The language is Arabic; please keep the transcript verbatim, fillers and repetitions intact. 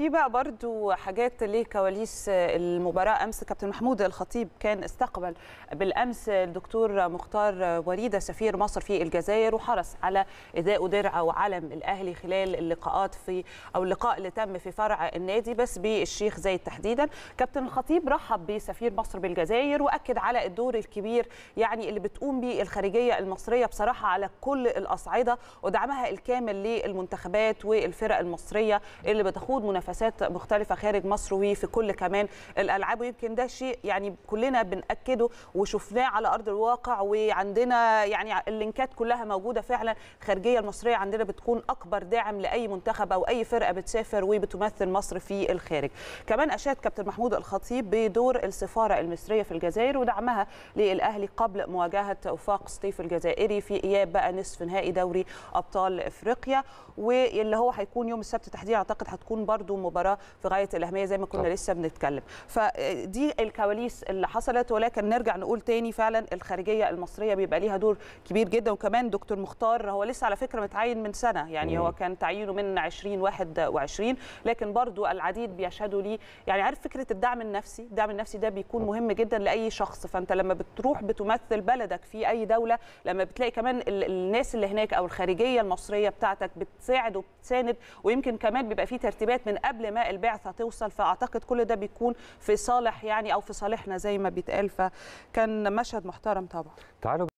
في بقى برضو حاجات ليه كواليس المباراة أمس. كابتن محمود الخطيب كان استقبل بالأمس الدكتور مختار وليده سفير مصر في الجزائر، وحرص على إداء درع وعلم الأهلي خلال اللقاءات في أو اللقاء اللي تم في فرع النادي بس بالشيخ زايد تحديدا. كابتن الخطيب رحب بسفير مصر بالجزائر وأكد على الدور الكبير يعني اللي بتقوم به الخارجية المصرية بصراحة على كل الأصعدة، ودعمها الكامل للمنتخبات والفرق المصرية اللي بتخوض منافسات مختلفة خارج مصر وفي كل كمان الألعاب. ويمكن ده شيء يعني كلنا بنأكده وشفناه على أرض الواقع، وعندنا يعني اللينكات كلها موجودة فعلا. الخارجية المصرية عندنا بتكون أكبر داعم لأي منتخب أو أي فرقة بتسافر وبتمثل مصر في الخارج. كمان أشاد كابتن محمود الخطيب بدور السفارة المصرية في الجزائر ودعمها للأهلي قبل مواجهة وفاق سطيف الجزائري في إياب بقى نصف نهائي دوري أبطال أفريقيا، واللي هو هيكون يوم السبت تحديدا. أعتقد هتكون برضه مباراة في غاية الأهمية زي ما كنا طب. لسه بنتكلم. فدي الكواليس اللي حصلت، ولكن نرجع نقول تاني فعلا الخارجية المصرية بيبقى ليها دور كبير جدا. وكمان دكتور مختار هو لسه على فكرة متعين من سنة، يعني مم. هو كان تعيينه من عشرين واحد وعشرين، لكن برضو العديد بيشهدوا ليه يعني عارف فكرة الدعم النفسي. الدعم النفسي ده بيكون مهم جدا لأي شخص، فأنت لما بتروح بتمثل بلدك في أي دولة، لما بتلاقي كمان الناس اللي هناك أو الخارجية المصرية بتاعتك بتساعد وبتساند، ويمكن كمان بيبقى في ترتيبات من قبل ما البعثه توصل، فاعتقد كل ده بيكون في صالح يعني او في صالحنا زي ما بيتقال. فكان مشهد محترم طبعا. تعالوا